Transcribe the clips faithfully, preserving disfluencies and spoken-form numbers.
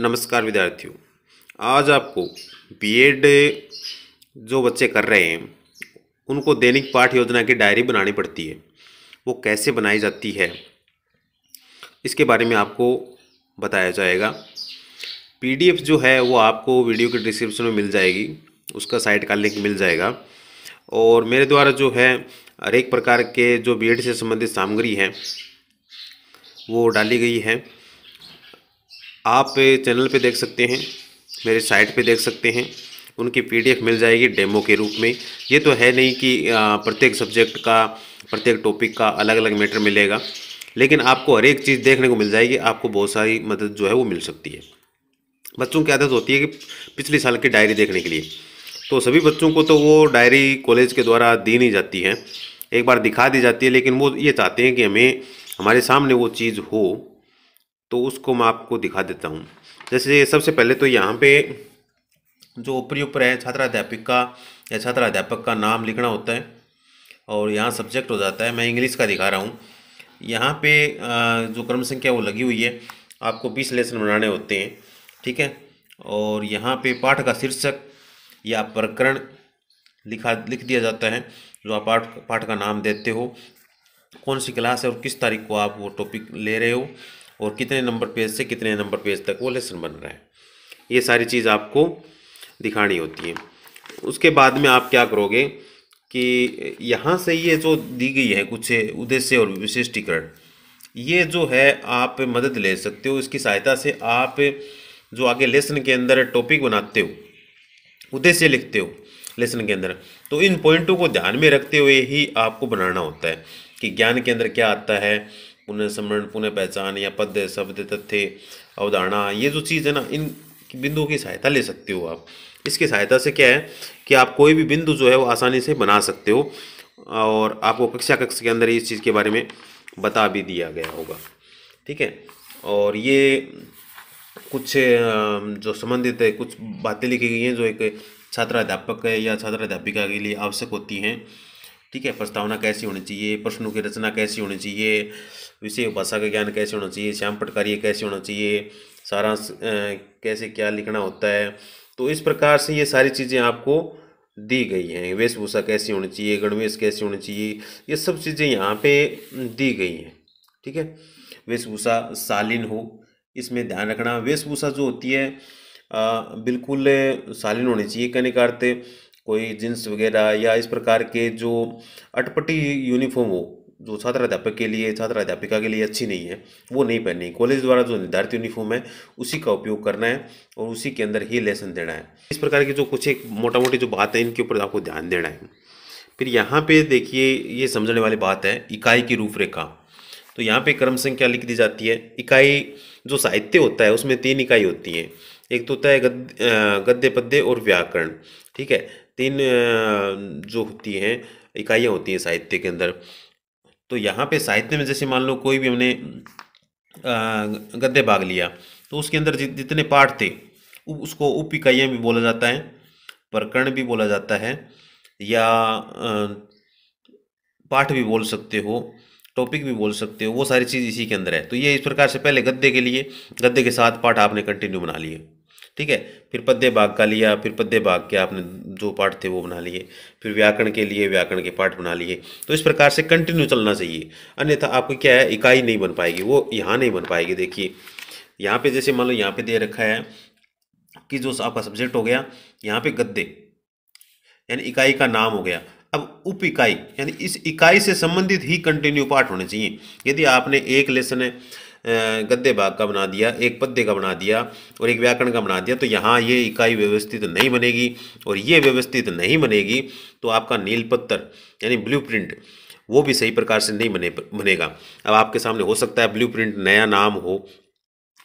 नमस्कार विद्यार्थियों, आज आपको बीएड जो बच्चे कर रहे हैं उनको दैनिक पाठ योजना की डायरी बनानी पड़ती है। वो कैसे बनाई जाती है इसके बारे में आपको बताया जाएगा। पीडीएफ जो है वो आपको वीडियो के डिस्क्रिप्शन में मिल जाएगी, उसका साइट का लिंक मिल जाएगा। और मेरे द्वारा जो है हर एक प्रकार के जो बीएड से संबंधित सामग्री है वो डाली गई है। आप चैनल पे देख सकते हैं, मेरे साइट पे देख सकते हैं, उनकी पीडीएफ मिल जाएगी डेमो के रूप में। ये तो है नहीं कि प्रत्येक सब्जेक्ट का, प्रत्येक टॉपिक का अलग अलग मैटर मिलेगा, लेकिन आपको हर एक चीज़ देखने को मिल जाएगी। आपको बहुत सारी मदद जो है वो मिल सकती है। बच्चों की आदत होती है कि पिछले साल की डायरी देखने के लिए, तो सभी बच्चों को तो वो डायरी कॉलेज के द्वारा दी नहीं जाती है, एक बार दिखा दी जाती है। लेकिन वो ये चाहते हैं कि हमें हमारे सामने वो चीज़ हो, तो उसको मैं आपको दिखा देता हूँ। जैसे सबसे पहले तो यहाँ पे जो ऊपरी ऊपर है छात्राध्यापिका या छात्राध्यापक का नाम लिखना होता है और यहाँ सब्जेक्ट हो जाता है। मैं इंग्लिश का दिखा रहा हूँ। यहाँ पे जो क्रम संख्या वो लगी हुई है, आपको बीस लेसन बनाने होते हैं, ठीक है। और यहाँ पे पाठ का शीर्षक या प्रकरण लिखा लिख दिया जाता है, जो आप पाठ पाठ का नाम देते हो, कौन सी क्लास है और किस तारीख को आप वो टॉपिक ले रहे हो और कितने नंबर पेज से कितने नंबर पेज तक वो लेसन बन रहा है। ये सारी चीज़ आपको दिखानी होती है। उसके बाद में आप क्या करोगे कि यहाँ से ये जो दी गई है कुछ उद्देश्य और विशिष्टीकरण, ये जो है आप मदद ले सकते हो। इसकी सहायता से आप जो आगे लेसन के अंदर टॉपिक बनाते हो, उद्देश्य लिखते हो लेसन के अंदर, तो इन पॉइंटों को ध्यान में रखते हुए ही आपको बनाना होता है कि ज्ञान के अंदर क्या आता है। पुनः स्मरण, पुनः पहचान या पद, शब्द, तथ्य, अवधारणा, ये जो चीज़ है ना, इन बिंदुओं की सहायता ले सकते हो आप। इसकी सहायता से क्या है कि आप कोई भी बिंदु जो है वो आसानी से बना सकते हो। और आपको कक्षा कक्ष के अंदर इस चीज़ के बारे में बता भी दिया गया होगा, ठीक है। और ये कुछ जो संबंधित है कुछ बातें लिखी गई हैं जो एक छात्राध्यापक या छात्राध्यापिका के लिए आवश्यक होती हैं, ठीक है। प्रस्तावना कैसी होनी चाहिए, प्रश्नों की रचना कैसी होनी चाहिए, विषय भाषा का ज्ञान कैसे होना चाहिए, श्याम पटकार्य कैसे होना चाहिए, सारांश कैसे क्या लिखना होता है। तो इस प्रकार से ये सारी चीज़ें आपको दी गई हैं। वेशभूषा कैसी होनी चाहिए, गणवेश कैसे होनी चाहिए, ये सब चीज़ें यहाँ पे दी गई हैं, ठीक है। वेशभूषा शालीन हो, इसमें ध्यान रखना। वेशभूषा जो होती है आ, बिल्कुल शालीन होनी चाहिए। कहने का अर्थ कोई जींस वगैरह या इस प्रकार के जो अटपटी यूनिफॉर्म हो, जो छात्राध्यापक के लिए, छात्राध्यापिका के लिए अच्छी नहीं है, वो नहीं पहननी। कॉलेज द्वारा जो निर्धारित यूनिफॉर्म है उसी का उपयोग करना है और उसी के अंदर ही लेसन देना है। इस प्रकार की जो कुछ एक मोटा मोटी जो बात है, इनके ऊपर आपको ध्यान देना है। फिर यहाँ पे देखिए, ये समझने वाली बात है इकाई की रूपरेखा। तो यहाँ पे क्रम संख्या लिख दी जाती है। इकाई जो साहित्य होता है उसमें तीन इकाई होती है। एक तो होता है गद्य, पद्य और व्याकरण, ठीक है। तीन जो होती हैं इकाइयाँ होती हैं साहित्य के अंदर। तो यहाँ पे साहित्य में जैसे मान लो कोई भी हमने गद्य भाग लिया, तो उसके अंदर जितने पाठ थे उसको उप इकाइयाँ भी बोला जाता है, प्रकरण भी बोला जाता है, या पाठ भी बोल सकते हो, टॉपिक भी बोल सकते हो। वो सारी चीज़ इसी के अंदर है। तो ये इस प्रकार से पहले गद्य के लिए गद्य के साथ पाठ आपने कंटिन्यू बना लिए, ठीक है। फिर पद्य भाग का लिया, फिर पद्य भाग के आपने जो पाठ थे वो बना लिए, फिर व्याकरण के लिए व्याकरण के पाठ बना लिए। तो इस प्रकार से कंटिन्यू चलना चाहिए, अन्यथा आपको क्या है, इकाई नहीं बन पाएगी, वो यहाँ नहीं बन पाएगी। देखिए यहाँ पे जैसे मान लो यहाँ पे दे रखा है कि जो आपका सब्जेक्ट हो गया, यहाँ पे गद्य यानी इकाई का नाम हो गया। अब उप इकाई यानी इस इकाई से संबंधित ही कंटिन्यू पाठ होने चाहिए। यदि आपने एक लेसन गद्य भाग का बना दिया, एक पद्य का बना दिया और एक व्याकरण का बना दिया, तो यहाँ ये इकाई व्यवस्थित नहीं बनेगी और ये व्यवस्थित नहीं बनेगी, तो आपका नील पत्थर यानी ब्लूप्रिंट वो भी सही प्रकार से नहीं बने बनेगा। अब आपके सामने हो सकता है ब्लूप्रिंट नया नाम हो,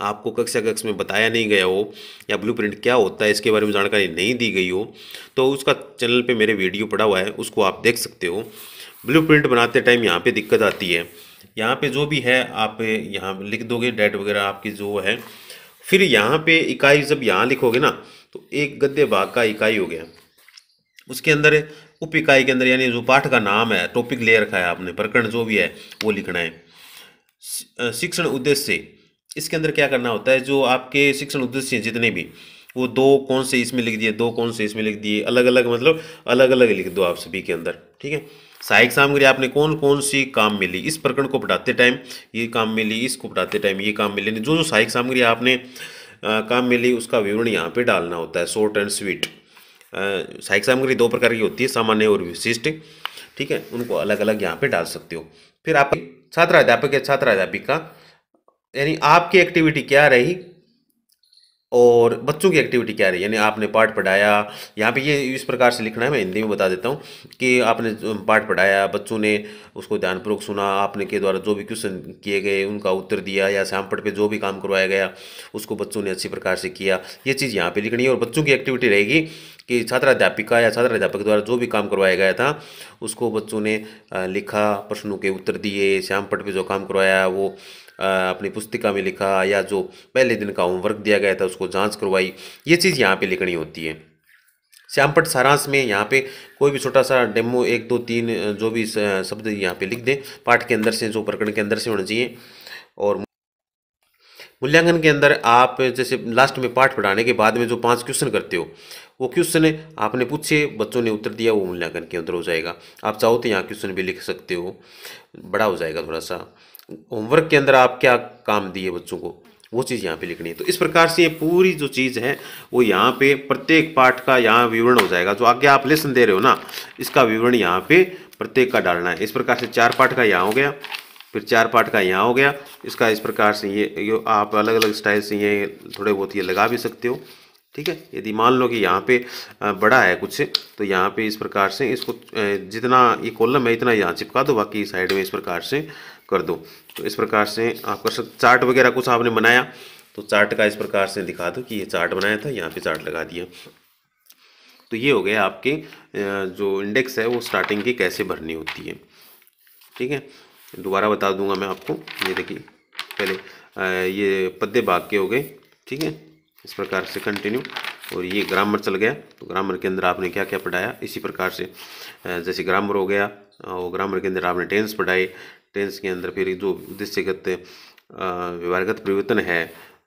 आपको कक्षा कक्ष में बताया नहीं गया हो, या ब्लूप्रिंट क्या होता है इसके बारे में जानकारी नहीं दी गई हो, तो उसका चैनल पे मेरे वीडियो पड़ा हुआ है, उसको आप देख सकते हो। ब्लूप्रिंट बनाते टाइम यहाँ पे दिक्कत आती है। यहाँ पे जो भी है आप यहाँ लिख दोगे डेट वगैरह आपकी जो है। फिर यहाँ पे इकाई जब यहाँ लिखोगे ना, तो एक गद्य भाग का इकाई हो गया, उसके अंदर उप इकाई के अंदर यानी जो पाठ का नाम है, टॉपिक ले रखा है आपने, प्रकरण जो भी है वो लिखना है। शिक्षण उद्देश्य इसके अंदर क्या करना होता है, जो आपके शिक्षण उद्देश्य हैं जितने भी, वो दो कौन से इसमें लिख दिए, दो कौन से इसमें लिख दिए, अलग अलग मतलब अलग अलग लिख दो आप सभी के अंदर, ठीक है। सहायक सामग्री आपने कौन कौन सी काम में ली, इस प्रकरण को पढ़ाते टाइम ये काम में ली, इसको पढ़ाते टाइम ये काम में ली, जो जो सहायक सामग्री आपने आ, काम में ली उसका विवरण यहाँ पे डालना होता है, शॉर्ट एंड स्वीट। सहायक सामग्री दो प्रकार की होती है, सामान्य और विशिष्ट, ठीक है, उनको अलग अलग यहाँ पे डाल सकते हो। फिर आप छात्र अध्यापक या छात्रा अध्यापिका, यानी आपकी एक्टिविटी क्या रही और बच्चों की एक्टिविटी क्या रही, यानी आपने पाठ पढ़ाया, यहाँ पे ये इस प्रकार से लिखना है, मैं हिंदी में बता देता हूँ कि आपने पाठ पढ़ाया, बच्चों ने उसको ध्यानपूर्वक सुना, आपने के द्वारा जो भी क्वेश्चन किए गए उनका उत्तर दिया, या श्यामपट पे जो भी काम करवाया गया उसको बच्चों ने अच्छी प्रकार से किया, ये चीज़ यहाँ पर लिखनी है। और बच्चों की एक्टिविटी रहेगी कि छात्राध्यापिका या छात्र अध्यापक द्वारा जो भी काम करवाया गया था उसको बच्चों ने लिखा, प्रश्नों के उत्तर दिए, श्यामपट पे जो काम करवाया वो अपनी पुस्तिका में लिखा, या जो पहले दिन का होमवर्क दिया गया था उसको जांच करवाई, ये चीज़ यहाँ पे लिखनी होती है। श्यामपट सारांश में यहाँ पे कोई भी छोटा सा डेमो एक दो तीन जो भी शब्द यहाँ पे लिख दें, पाठ के अंदर से जो प्रकरण के अंदर से होना चाहिए। और मूल्यांकन के अंदर आप जैसे लास्ट में पाठ पढ़ाने के बाद में जो पाँच क्वेश्चन करते हो, वो क्वेश्चन आपने पूछे, बच्चों ने उत्तर दिया, वो मूल्यांकन के अंदर हो जाएगा। आप चाहो तो यहाँ क्वेश्चन भी लिख सकते हो, बड़ा हो जाएगा थोड़ा सा। होमवर्क के अंदर आप क्या काम दिए बच्चों को, वो चीज़ यहाँ पे लिखनी है। तो इस प्रकार से ये पूरी जो चीज़ है वो यहाँ पे प्रत्येक पाठ का यहाँ विवरण हो जाएगा। जो आगे आप लेसन दे रहे हो ना, इसका विवरण यहाँ पे प्रत्येक का डालना है। इस प्रकार से चार पाठ का यहाँ हो गया, फिर चार पाठ का यहाँ हो गया, इसका इस प्रकार से ये आप अलग अलग स्टाइल से ये थोड़े बहुत ये लगा भी सकते हो, ठीक है। यदि मान लो कि यहाँ पे बड़ा है कुछ, तो यहाँ पे इस प्रकार से इसको जितना ये कॉलम है इतना यहाँ चिपका दो, बाकी साइड में इस प्रकार से कर दो। तो इस प्रकार से आप कर सकते। चार्ट वगैरह कुछ आपने बनाया तो चार्ट का इस प्रकार से दिखा दो कि ये चार्ट बनाया था, यहाँ पे चार्ट लगा दिया। तो ये हो गया आपके जो इंडेक्स है वो स्टार्टिंग की कैसे भरनी होती है, ठीक है। दोबारा बता दूंगा मैं आपको, ये देखिए पहले ये पद्य भाग के हो गए, ठीक है, इस प्रकार से कंटिन्यू। और ये ग्रामर चल गया, तो ग्रामर के अंदर आपने क्या क्या पढ़ाया, इसी प्रकार से जैसे ग्रामर हो गया, और ग्रामर के अंदर आपने टेंस पढ़ाए, टेंस के अंदर फिर जो उद्देश्यगत व्यवहारगत परिवर्तन है,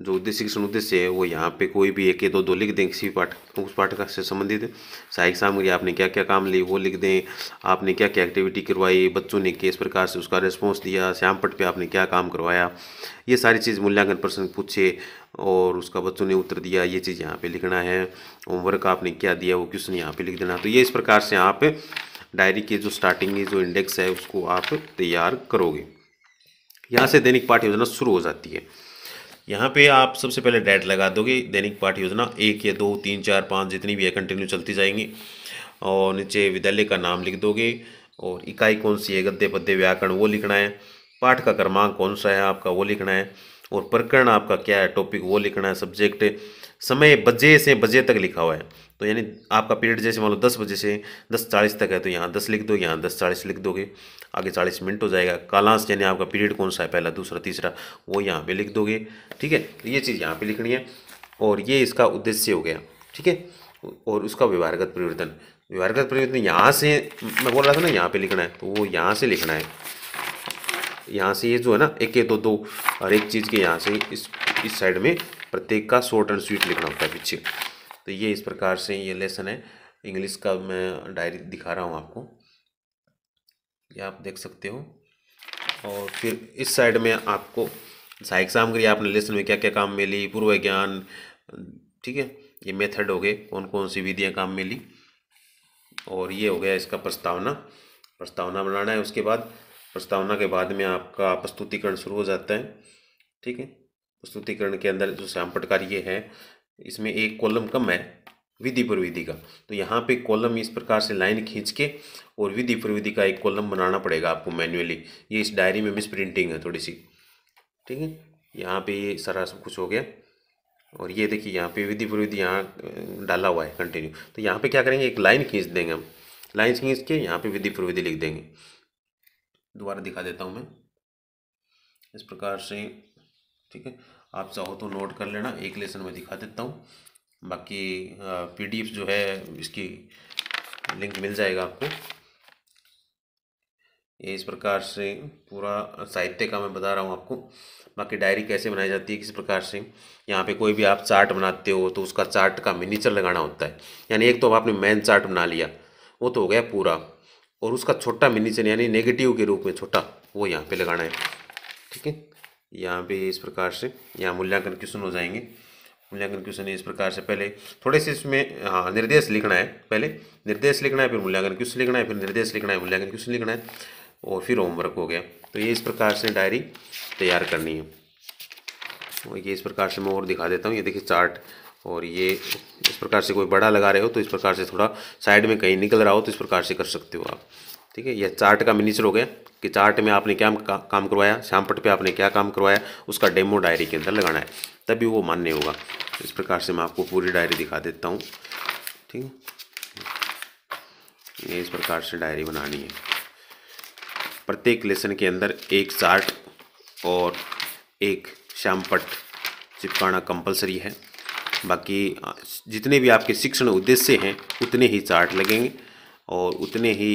जो उद्देश्य शिक्षण उद्देश्य है, वो यहाँ पे कोई भी एक दो दो लिख दें किसी भी पाठ उस पाठ का से संबंधित। सहायक सामग्री आपने क्या क्या काम ली वो लिख दें, आपने क्या क्या एक्टिविटी करवाई, बच्चों ने किस प्रकार से उसका रिस्पॉन्स दिया, श्यामपट पे आपने क्या काम करवाया, ये सारी चीज़। मूल्यांकन प्रश्न पूछे और उसका बच्चों ने उत्तर दिया, ये चीज़ यहाँ पर लिखना है। होमवर्क आपने क्या दिया वो क्वेश्चन यहाँ पर लिख देना। तो ये इस प्रकार से आप डायरी के जो स्टार्टिंग की जो इंडेक्स है उसको आप तैयार करोगे। यहाँ से दैनिक पाठ योजना शुरू हो जाती है। यहाँ पे आप सबसे पहले डेट लगा दोगे, दैनिक पाठ योजना एक या दो तीन चार पाँच जितनी भी है कंटिन्यू चलती जाएंगी। और नीचे विद्यालय का नाम लिख दोगे, और इकाई कौन सी है, गद्य पद्य व्याकरण वो लिखना है। पाठ का क्रमांक कौन सा है आपका वो लिखना है, और प्रकरण आपका क्या है टॉपिक वो लिखना है। सब्जेक्ट समय बजे से बजे तक लिखा हुआ है, तो यानी आपका पीरियड जैसे मान लो दस बजे से दस चालीस तक है, तो यहाँ दस लिख दो, यहाँ दस चालीस लिख दोगे, आगे चालीस मिनट हो जाएगा। कालांश यानी आपका पीरियड कौन सा है, पहला दूसरा तीसरा, वो यहाँ पे लिख दोगे, ठीक है। तो ये चीज़ यहाँ पे लिखनी है। और ये इसका उद्देश्य हो गया, ठीक है। और उसका व्यवहारगत परिवर्तन, व्यवहारगत परिवर्तन यहाँ से मैं बोल रहा था ना, यहाँ पर लिखना है, तो वो यहाँ से लिखना है। यहाँ से ये जो है ना एक एक दो दो और एक चीज़ के यहाँ से इस इस साइड में प्रत्येक का शॉर्ट एंड स्वीट लिखना होता है पीछे। तो ये इस प्रकार से ये लेसन है इंग्लिश का, मैं डायरी दिखा रहा हूँ आपको, ये आप देख सकते हो। और फिर इस साइड में आपको सहायक सामग्री आपने लेसन में क्या क्या काम में ली, पूर्व ज्ञान, ठीक है, ये मेथड हो गए, कौन कौन सी विधियाँ काम में ली। और ये हो गया इसका प्रस्तावना, प्रस्तावना बनाना है। उसके बाद प्रस्तावना के बाद में आपका प्रस्तुतिकरण शुरू हो जाता है, ठीक है। प्रस्तुतिकरण के अंदर जो श्यामपट कार्य है इसमें एक कॉलम कम है विधि प्रविधि का, तो यहाँ पे कॉलम इस प्रकार से लाइन खींच के और विधि प्रविधि का एक कॉलम बनाना पड़ेगा आपको मैन्युअली। ये इस डायरी में मिस प्रिंटिंग है थोड़ी सी, ठीक है। यहाँ पे ये सारा सब कुछ हो गया। और ये देखिए यहाँ पे विधि प्रविधि यहाँ डाला हुआ है कंटिन्यू, तो यहाँ पर क्या करेंगे, एक लाइन खींच देंगे हम, लाइन खींच के यहाँ पर विधि प्रविधि लिख देंगे। दोबारा दिखा देता हूँ मैं इस प्रकार से, ठीक है। आप चाहो तो नोट कर लेना, एक लेसन में दिखा देता हूँ, बाकी पीडीएफ जो है इसकी लिंक मिल जाएगा आपको। ये इस प्रकार से पूरा साहित्य का मैं बता रहा हूँ आपको। बाकी डायरी कैसे बनाई जाती है, किस प्रकार से, यहाँ पे कोई भी आप चार्ट बनाते हो तो उसका चार्ट का मिनीचर लगाना होता है। यानी एक तो आपने मेन चार्ट बना लिया, वो तो हो गया पूरा, और उसका छोटा मिनीचर यानी नेगेटिव के रूप में छोटा, वो यहाँ पे लगाना है। ठीक है, यहाँ पे इस प्रकार से यहाँ मूल्यांकन क्वेश्चन हो जाएंगे। मूल्यांकन क्वेश्चन इस प्रकार से पहले थोड़े से इसमें हाँ निर्देश लिखना है, पहले निर्देश लिखना है, फिर मूल्यांकन क्वेश्चन लिखना है, फिर निर्देश लिखना है, मूल्यांकन क्वेश्चन लिखना है, और फिर होमवर्क हो गया। तो ये इस प्रकार से डायरी तैयार करनी है। और ये इस प्रकार से मैं और दिखा देता हूँ, ये देखिए चार्ट, और ये इस प्रकार से कोई बड़ा लगा रहे हो तो इस प्रकार से थोड़ा साइड में कहीं निकल रहा हो तो इस प्रकार से कर सकते हो आप। ठीक है, यह चार्ट का मिनीचर हो गया कि चार्ट में आपने क्या का, काम करवाया, श्यामपट पे आपने क्या काम करवाया, उसका डेमो डायरी के अंदर लगाना है, तभी वो मान्य होगा। इस प्रकार से मैं आपको पूरी डायरी दिखा देता हूँ। ठीक है, ये इस प्रकार से डायरी बनानी है। प्रत्येक लेसन के अंदर एक चार्ट और एक श्यामपट चिपकाना कंपलसरी है। बाकी जितने भी आपके शिक्षण उद्देश्य हैं उतने ही चार्ट लगेंगे और उतने ही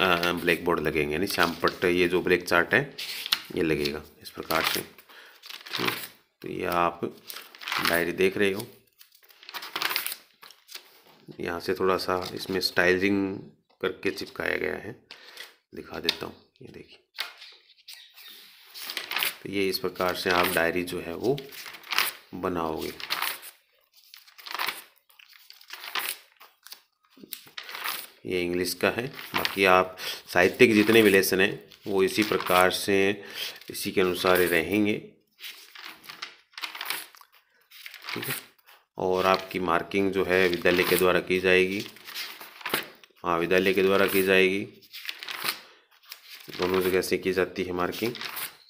ब्लैक बोर्ड लगेंगे, यानी श्यामपट ये जो ब्लैक चार्ट है ये लगेगा इस प्रकार से। तो ये आप डायरी देख रहे हो, यहाँ से थोड़ा सा इसमें स्टाइलिंग करके चिपकाया गया है, दिखा देता हूँ, ये देखिए। तो ये इस प्रकार से आप डायरी जो है वो बनाओगे। ये इंग्लिश का है, बाकी आप साहित्य के जितने भी लेसन हैं वो इसी प्रकार से इसी के अनुसार ही रहेंगे। ठीक है, और आपकी मार्किंग जो है विद्यालय के द्वारा की जाएगी, हाँ विद्यालय के द्वारा की जाएगी, दोनों जगह से की जाती है मार्किंग।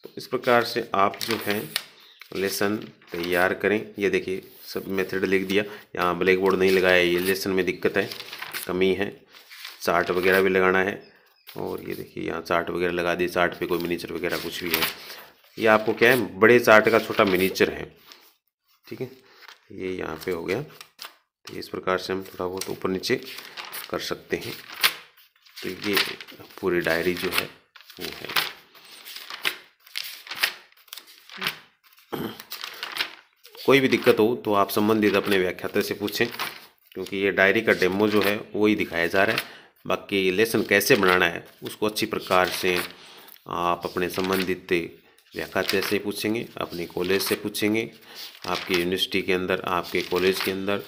तो इस प्रकार से आप जो है लेसन तैयार करें। ये देखिए सब मेथड लिख दिया, यहाँ ब्लैक बोर्ड नहीं लगाया, ये लेसन में दिक्कत है, कमी है, चार्ट वगैरह भी लगाना है। और ये देखिए यहाँ चार्ट वगैरह लगा दिए, चार्ट पे कोई मिनीचर वगैरह कुछ भी है। ये आपको क्या है, बड़े चार्ट का छोटा मिनीचर है। ठीक है, ये यहाँ पर हो गया। तो इस प्रकार से हम थोड़ा बहुत ऊपर नीचे कर सकते हैं। तो ये पूरी डायरी जो है वो है। कोई भी दिक्कत हो तो आप संबंधित अपने व्याख्याता से पूछें, क्योंकि ये डायरी का डेमो जो है वो ही दिखाया जा रहा है। बाकी लेसन कैसे बनाना है उसको अच्छी प्रकार से आप अपने संबंधित व्याख्याता से पूछेंगे, अपने कॉलेज से पूछेंगे। आपकी यूनिवर्सिटी के अंदर, आपके कॉलेज के अंदर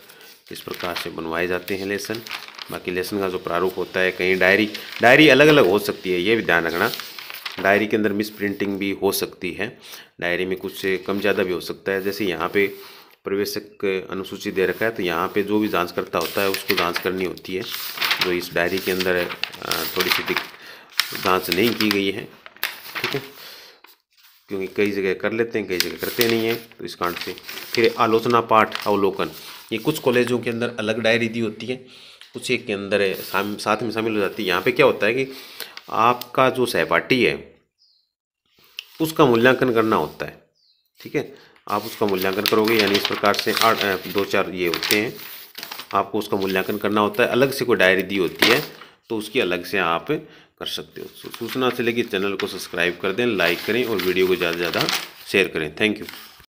इस प्रकार से बनवाए जाते हैं लेसन। बाकी लेसन का जो प्रारूप होता है, कहीं डायरी डायरी अलग अलग हो सकती है, ये भी ध्यान रखना। डायरी के अंदर मिस प्रिंटिंग भी हो सकती है, डायरी में कुछ कम ज़्यादा भी हो सकता है। जैसे यहाँ पे प्रवेशक अनुसूची दे रखा है, तो यहाँ पे जो भी जांच करता होता है उसको जांच करनी होती है, जो इस डायरी के अंदर थोड़ी सी जाँच नहीं की गई है। ठीक है, क्योंकि कई जगह कर लेते हैं, कई जगह करते नहीं हैं, तो इस कारण से। फिर आलोचना पाठ, अवलोकन, ये कुछ कॉलेजों के अंदर अलग डायरी दी होती है, कुछ एक के अंदर साथ में शामिल हो जाती है। यहाँ पे क्या होता है कि आपका जो सहपाठी है उसका मूल्यांकन करना होता है। ठीक है, आप उसका मूल्यांकन करोगे, यानी इस प्रकार से दो चार ये होते हैं, आपको उसका मूल्यांकन करना होता है। अलग से कोई डायरी दी होती है तो उसकी अलग से आप कर सकते हो। सूचना से लेकर चैनल को सब्सक्राइब कर दें, लाइक करें और वीडियो को ज़्यादा से ज़्यादा शेयर करें। Thank you.